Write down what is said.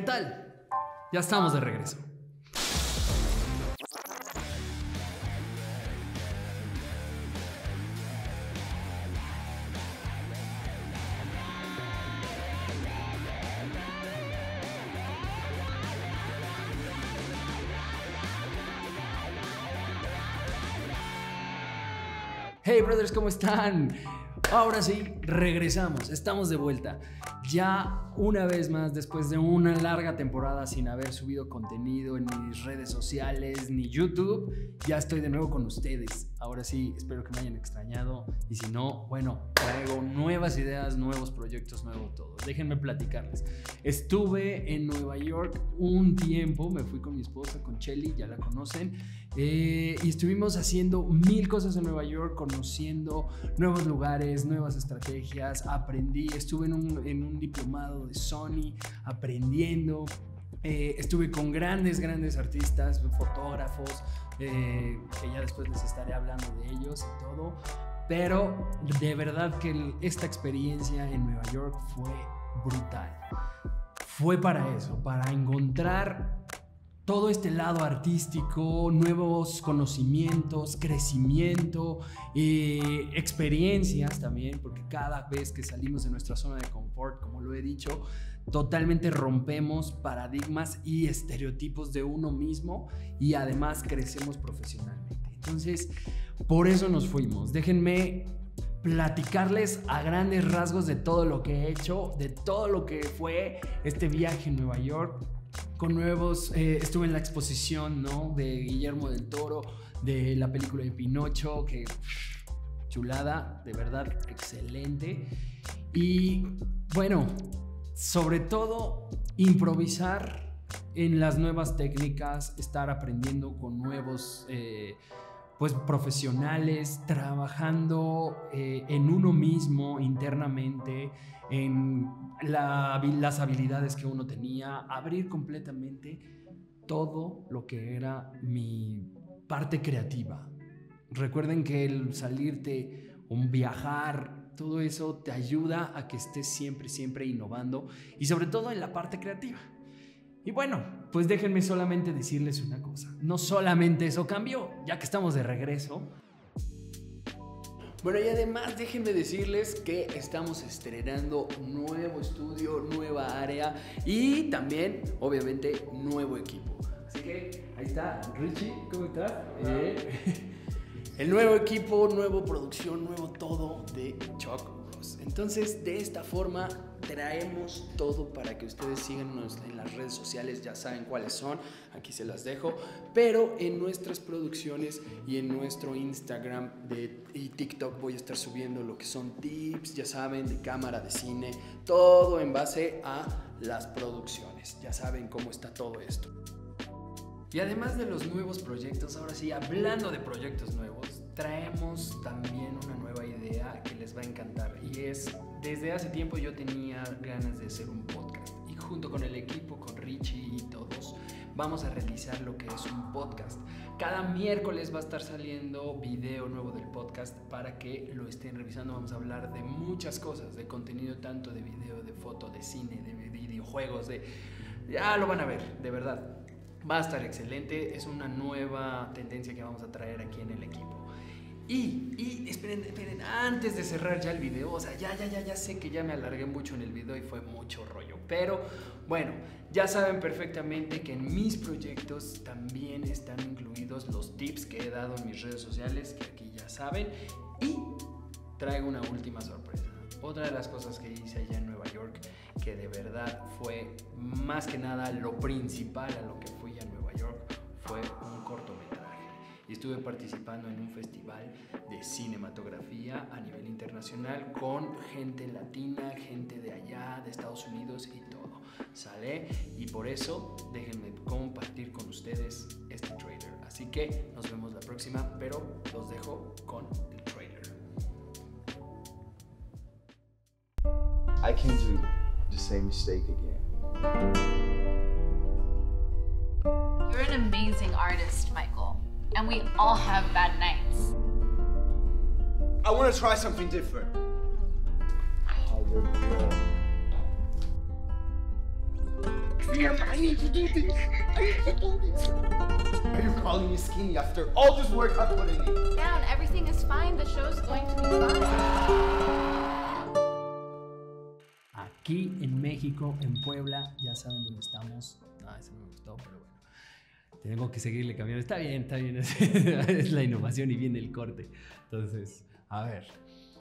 ¿Qué tal? Ya estamos de regreso. Hey brothers, ¿cómo están? Ahora sí, regresamos, estamos de vuelta. Ya una vez más, después de una larga temporada sin haber subido contenido en mis redes sociales ni YouTube, ya estoy de nuevo con ustedes. Ahora sí, espero que me hayan extrañado y si no, bueno, traigo nuevas ideas, nuevos proyectos, nuevo todo. Déjenme platicarles. Estuve en Nueva York un tiempo, me fui con mi esposa, con Chelly, ya la conocen, y estuvimos haciendo mil cosas en Nueva York, conociendo nuevos lugares, nuevas estrategias, aprendí, estuve en un diplomado de Sony, aprendiendo. Estuve con grandes artistas, fotógrafos, que ya después les estaré hablando de ellos y todo, pero de verdad que esta experiencia en Nueva York fue brutal. Fue para eso, para encontrar todo este lado artístico, nuevos conocimientos, crecimiento, experiencias también, porque cada vez que salimos de nuestra zona de confort, como lo he dicho, totalmente rompemos paradigmas y estereotipos de uno mismo y además crecemos profesionalmente. Entonces, por eso nos fuimos. Déjenme platicarles a grandes rasgos de todo lo que he hecho, de todo lo que fue este viaje en Nueva York. Con nuevos, estuve en la exposición, ¿no?, de Guillermo del Toro, de la película de Pinocho, que chulada, de verdad, excelente. Y bueno, sobre todo, improvisar en las nuevas técnicas, estar aprendiendo con nuevos pues profesionales, trabajando en uno mismo internamente, en las habilidades que uno tenía, abrir completamente todo lo que era mi parte creativa. Recuerden que el salirte, un viajar, todo eso te ayuda a que estés siempre innovando y sobre todo en la parte creativa. Y bueno, pues déjenme solamente decirles una cosa. No solamente eso cambió, ya que estamos de regreso. Bueno, y además déjenme decirles que estamos estrenando un nuevo estudio, nueva área y también, obviamente, nuevo equipo. Así que ahí está Richie, ¿cómo estás? El nuevo equipo, nueva producción, nuevo todo de Chuck. Entonces, de esta forma traemos todo para que ustedes sigan en las redes sociales, ya saben cuáles son, aquí se las dejo, pero en nuestras producciones y en nuestro Instagram y TikTok voy a estar subiendo lo que son tips, ya saben, de cámara, de cine, todo en base a las producciones, ya saben cómo está todo esto. Y además de los nuevos proyectos, ahora sí, hablando de proyectos nuevos, traemos también una nueva idea que les va a encantar y es, desde hace tiempo yo tenía ganas de hacer un podcast y junto con el equipo, con Richie y todos, vamos a realizar lo que es un podcast. Cada miércoles va a estar saliendo video nuevo del podcast para que lo estén revisando. Vamos a hablar de muchas cosas, de contenido tanto de video, de foto, de cine, de videojuegos, de... ya lo van a ver, de verdad. Va a estar excelente, es una nueva tendencia que vamos a traer aquí en el equipo. Y esperen, antes de cerrar ya el video, o sea, ya sé que ya me alargué mucho en el video y fue mucho rollo. Pero bueno, ya saben perfectamente que en mis proyectos también están incluidos los tips que he dado en mis redes sociales, que aquí ya saben. Y traigo una última sorpresa. Otra de las cosas que hice allá en Nueva York, que de verdad fue más que nada lo principal a lo que fui a Nueva York, fue un cortometraje. Y estuve participando en un festival de cinematografía a nivel internacional con gente latina, gente de allá, de Estados Unidos y todo. ¿Sale? Y por eso déjenme compartir con ustedes este trailer. Así que nos vemos la próxima, pero los dejo con el trailer. I can do the same mistake again. You're an amazing artist, Michael, and we all have bad nights. I want to try something different. You're need to do this. I need to do this. Are you calling me skinny after all this work I put in it? Down, everything is fine. The show's going to be fine. Aquí en México, en Puebla, ya saben dónde estamos. Ah, ese no me gustó, pero bueno. Tenemos que seguirle cambiando. Está bien, es la innovación y viene el corte. Entonces, a ver.